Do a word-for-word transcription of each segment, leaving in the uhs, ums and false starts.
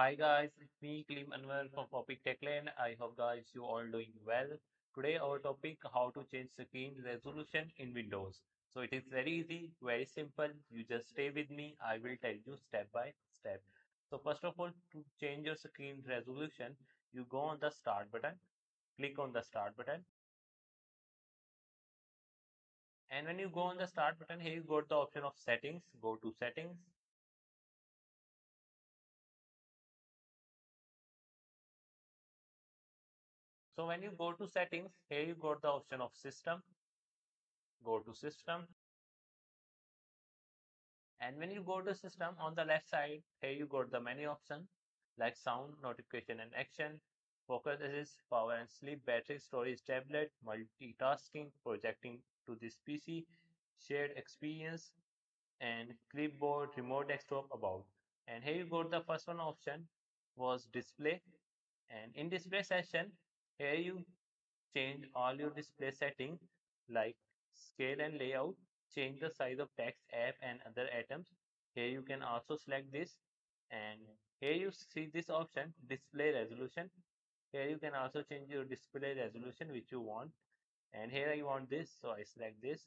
Hi guys, it's me Klim Anwar from Topic Techland. I hope guys you all doing well. Today our topic how to change screen resolution in Windows. So it is very easy, very simple. You just stay with me. I will tell you step by step. So first of all, to change your screen resolution, you go on the start button, click on the start button. And when you go on the start button, here you got the option of settings. Go to settings. So when you go to settings, here you got the option of system. Go to system. And when you go to system, on the left side, here you got the many options like sound, notification and action, focus assist, power and sleep, battery, storage, tablet, multitasking, projecting to this P C, shared experience, and clipboard, remote desktop, about. And here you got the first one option was display. And in display section, here you change all your display settings like scale and layout, change the size of text, app and other items. Here you can also select this, and here you see this option display resolution. Here you can also change your display resolution which you want, and here I want this, so I select this.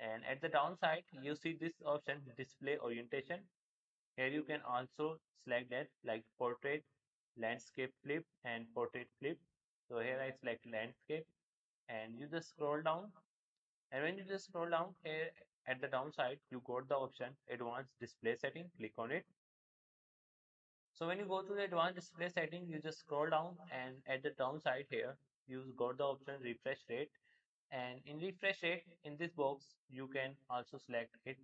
And at the downside you see this option display orientation. Here you can also select that like portrait, landscape flip and portrait flip. So here I select landscape and you just scroll down, and when you just scroll down here at the downside you got the option advanced display setting, click on it. So when you go to the advanced display setting you just scroll down, and at the downside here you got the option refresh rate, and in refresh rate in this box you can also select it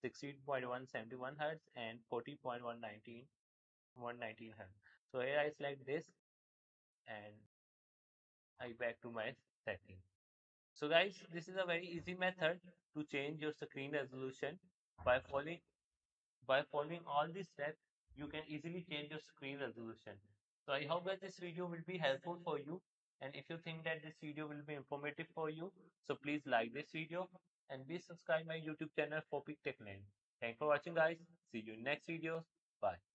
sixteen point one seventy-one hertz and forty point one nineteen hertz. So here I select this and I back to my setting. So guys, this is a very easy method to change your screen resolution. By following by following all these steps, you can easily change your screen resolution. So I hope that this video will be helpful for you. And if you think that this video will be informative for you, so please like this video and please subscribe my YouTube channel Topic Techland. Thanks for watching guys. See you in next videos. Bye.